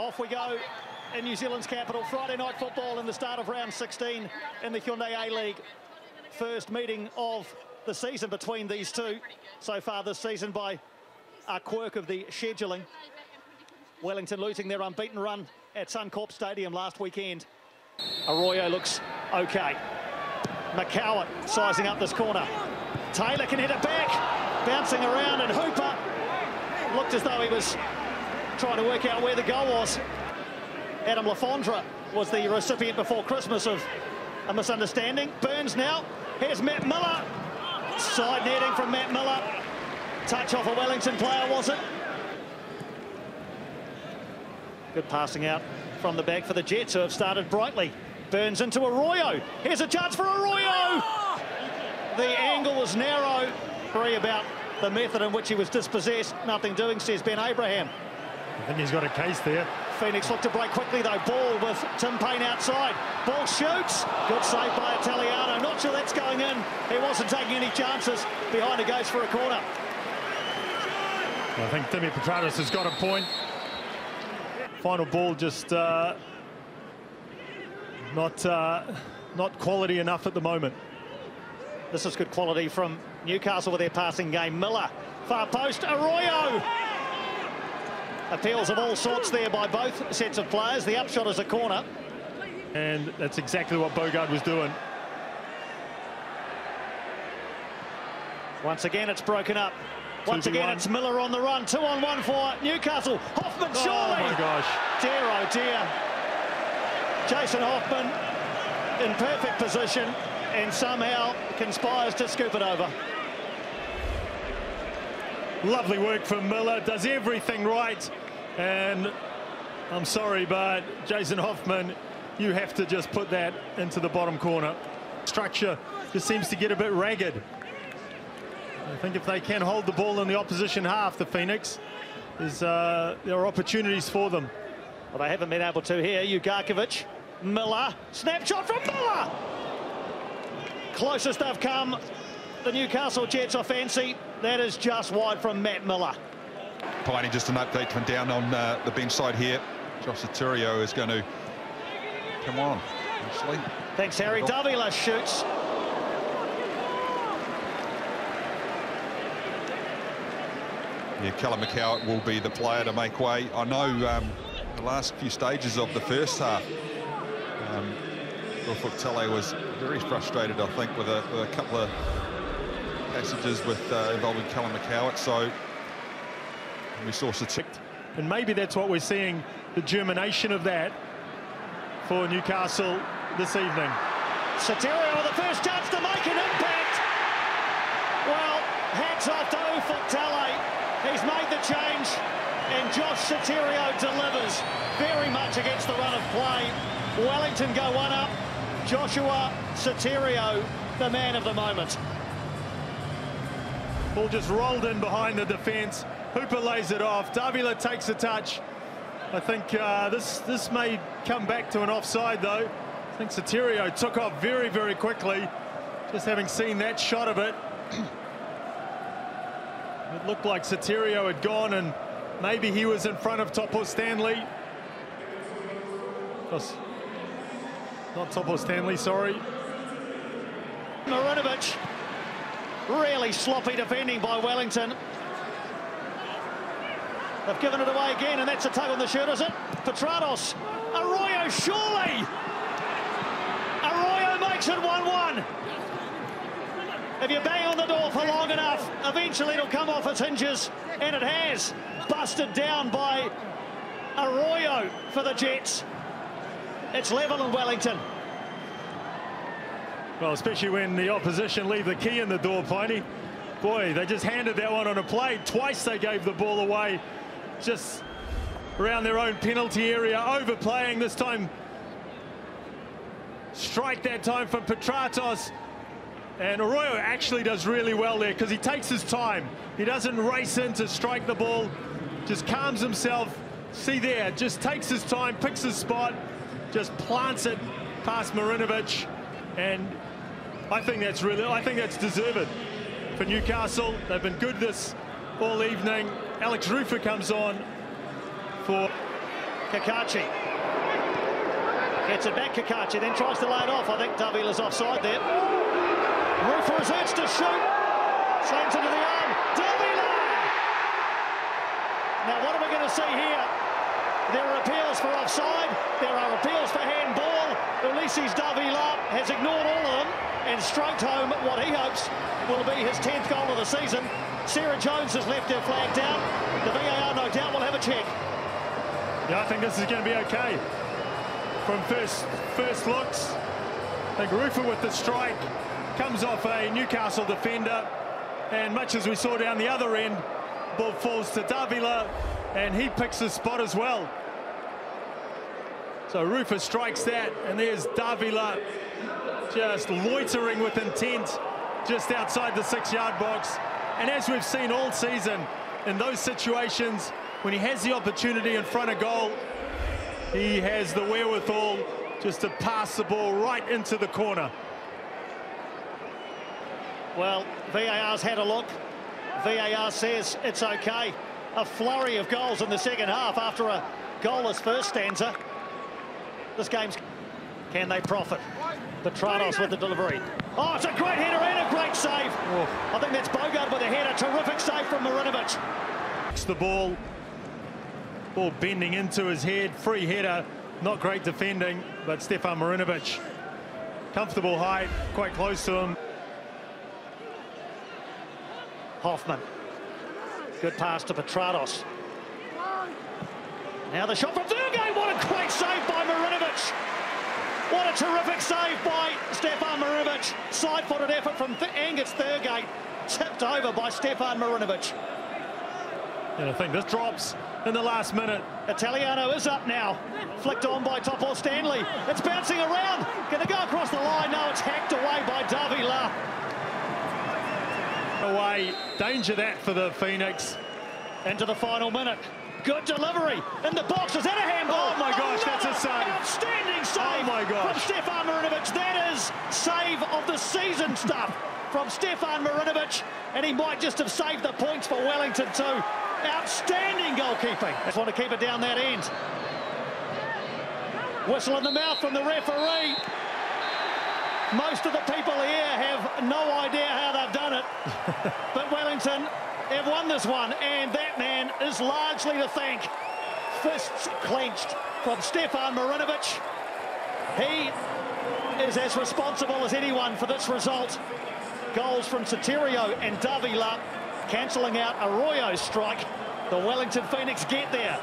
Off we go in New Zealand's capital. Friday night football in the start of round 16 in the Hyundai A-League. First meeting of the season between these two so far this season by a quirk of the scheduling. Wellington losing their unbeaten run at Suncorp Stadium last weekend. Arroyo looks okay. McCowatt sizing up this corner. Taylor can hit it back, bouncing around, and Hooper looked as though he was trying to work out where the goal was. Adam Lafondra was the recipient before Christmas of a misunderstanding. Burns now. Here's Matt Miller. Side netting from Matt Miller. Touch off a Wellington player, was it? Good passing out from the back for the Jets, who have started brightly. Burns into Arroyo. Here's a chance for Arroyo. The angle was narrow. Free about the method in which he was dispossessed. Nothing doing, says Ben Abraham. I think he's got a case there. Phoenix looked to break quickly, though. Ball with Tim Payne outside. Ball shoots. Good save by Italiano. Not sure that's going in. He wasn't taking any chances. Behind it goes for a corner. I think Dimi Petratos has got a point. Final ball just not quality enough at the moment. This is good quality from Newcastle with their passing game. Miller, far post, Arroyo. Appeals of all sorts there by both sets of players. The upshot is a corner. And that's exactly what Boogaard was doing. Once again, it's broken up. Once again, it's Miller on the run. 2-on-1 for Newcastle. Hoffman, surely. Oh, my gosh. Dear, oh, dear. Jason Hoffman in perfect position and somehow conspires to scoop it over. Lovely work from Miller. Does everything right. And I'm sorry, but Jason Hoffman, you have to just put that into the bottom corner. Structure just seems to get a bit ragged. I think if they can hold the ball in the opposition half, the Phoenix, there are opportunities for them. Well, they haven't been able to here. Yugakovic, Miller, snapshot from Miller! Closest they've come, the Newcastle Jets, I fancy. That is just wide from Matt Miller. Providing just an update from down on the bench side here. Jaushua Sotirio is going to come on, actually. Thanks, Harry. Davila shoots. Yeah, Callum McCowatt will be the player to make way. I know the last few stages of the first half, Ufuk Talay was very frustrated, I think, with a couple of passages with involving Callum McCowatt. So we saw Sotirio. And maybe that's what we're seeing, the germination of that for Newcastle this evening. Sotirio with the first chance to make an impact. Well, hats off to Ufuk Talay. He's made the change, and Jaushua Sotirio delivers very much against the run of play. Wellington go one up. Jaushua Sotirio, the man of the moment. Ball just rolled in behind the defence. Hooper lays it off. Davila takes a touch. I think this may come back to an offside, though. I think Sotirio took off very, very quickly. Just having seen that shot of it. It looked like Sotirio had gone, and maybe he was in front of Topol Stanley. Not Topol Stanley, sorry. Marinovic, really sloppy defending by Wellington. They've given it away again, and that's a tug on the shirt, is it? Petratos, Arroyo, surely! Arroyo makes it 1-1. If you bang on the door for long enough, eventually it'll come off its hinges, and it has. Busted down by Arroyo for the Jets. It's level in Wellington. Well, especially when the opposition leave the key in the door, Piney. Boy, they just handed that one on a plate. Twice they gave the ball away, just around their own penalty area. Overplaying this time. Strike that time from Petratos. And Arroyo actually does really well there because he takes his time. He doesn't race in to strike the ball, just calms himself. See there, just takes his time, picks his spot, just plants it past Marinovic. And I think that's deserved for Newcastle. They've been good this all evening. Alex Rufer comes on for Cacace. Gets it back, Cacace, then tries to lay it off. I think Davila's offside there. Rufer is urged to shoot. Slams into the arm. Davila! Now, what are we going to see here? There are appeals for offside. There are appeals for handball. Ulises Davila has ignored all of them and stroked home what he hopes will be his 10th goal of the season. Sarah Jones has left her flag down. The VAR, no doubt, will have a check. Yeah, I think this is going to be okay. From first looks, I think Rufer with the strike comes off a Newcastle defender, and much as we saw down the other end, ball falls to Davila, and he picks his spot as well. So Rufer strikes that, and there's Davila just loitering with intent just outside the 6-yard box. And as we've seen all season, in those situations, when he has the opportunity in front of goal, he has the wherewithal just to pass the ball right into the corner. Well, VAR's had a look. VAR says it's okay. A flurry of goals in the second half after a goalless first stanza. This game's... Can they profit? Petratos with the delivery. Oh, it's a great header and a great save. Oh. I think that's Boogaard with a header. Terrific save from Marinovic. It's the ball. Ball bending into his head, free header, not great defending, but Stefan Marinovic, comfortable height, quite close to him. Hoffman, good pass to Petratos. Now the shot from Thurgate, what a great save by Marinovic! What a terrific save by Stefan Marinovic. Side-footed effort from Angus Thurgate, tipped over by Stefan Marinovic. And I think this drops in the last minute. Italiano is up now. Flicked on by Topol Stanley. It's bouncing around. Going to go across the line. No, it's hacked away by Davila. Away. Danger that for the Phoenix. Into the final minute. Good delivery. In the box. Is that a handball? Oh, my gosh. That's a save. Outstanding save. Oh, my gosh. From Stefan Marinovic. That is save of the season stuff from Stefan Marinovic. And he might just have saved the points for Wellington too. Outstanding goalkeeping. Just want to keep it down that end. Whistle in the mouth from the referee. Most of the people here have no idea how they've done it. But Wellington have won this one, and that man is largely to thank. Fists clenched from Stefan Marinovic. He is as responsible as anyone for this result. Goals from Sotirio and Davila, cancelling out Arroyo's strike. The Wellington Phoenix get there.